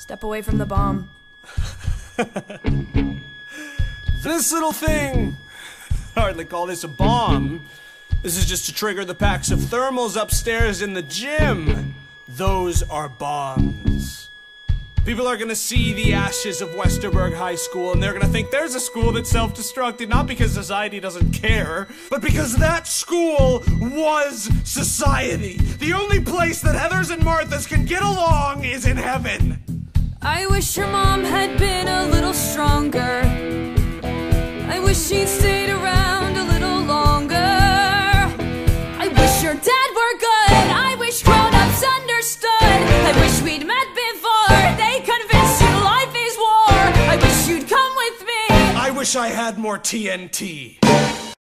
Step away from the bomb. This little thing, I hardly call this a bomb. This is just to trigger the packs of thermals upstairs in the gym. Those are bombs. People are gonna see the ashes of Westerberg High School and they're gonna think there's a school that's self-destructed, not because society doesn't care, but because that school was society. The only place that Heathers and Marthas can get along is in heaven. I wish your mom had been a little stronger. I wish she'd stayed around a little longer. I wish your dad were good. I wish grown-ups understood. I wish we'd met before they convinced you life is war. I wish you'd come with me. I wish I had more TNT.